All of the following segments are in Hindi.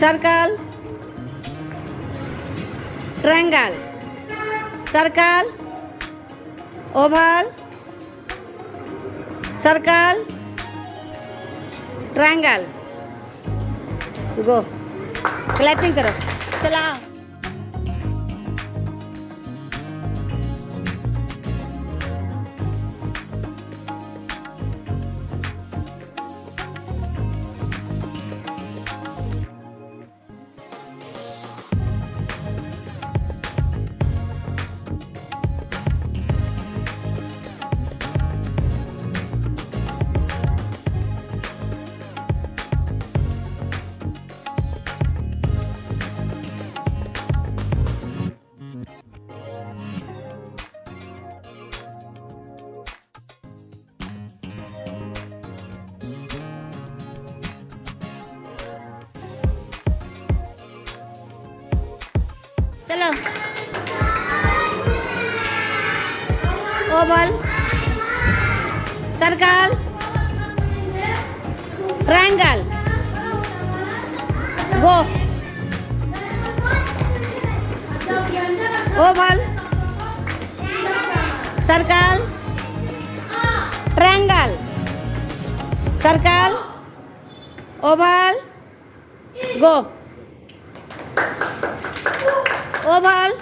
Circle, triangle, circle, oval, circle, triangle. Go clapping करो। सलाम। चलो, oval, circle, triangle, go, oval, circle, triangle, circle, oval, go, oval,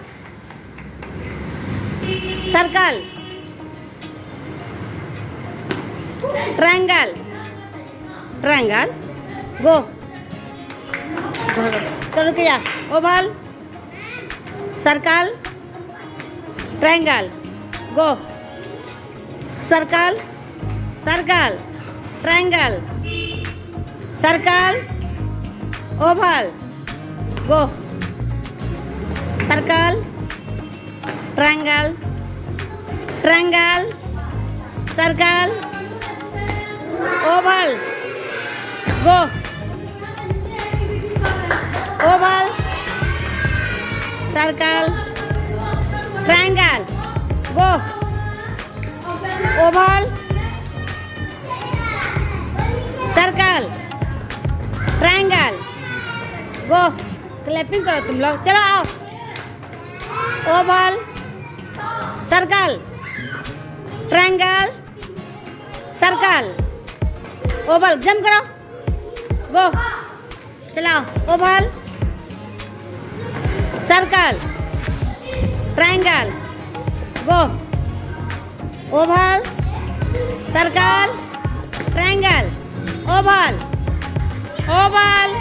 circle, triangle, triangle, go. तो रुक जा। Oval, circle, triangle, go, circle, circle, triangle, circle, oval, go, circle, triangle, triangle, circle, oval, go, oval, circle, triangle, go, oval, circle, triangle, go. Clapping करो तुम लोग। चलो आओ। Oval, circle, triangle, circle, oval. Jump करो। गो। चलाओ। Oval, circle, triangle, go, oval, circle, triangle, oval, oval,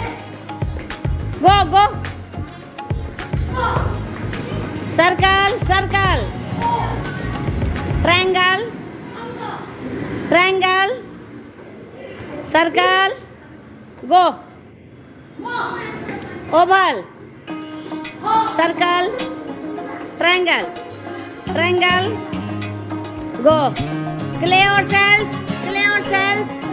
go, go, circle, circle, triangle, triangle, circle, go, oval, circle, triangle, triangle, go. क्ले और सेल्फ, क्ले और सेल्फ,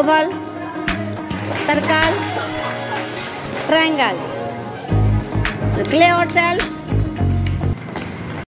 ओवल, सर्कल, ट्रायंगल, क्ले और सेल्फ।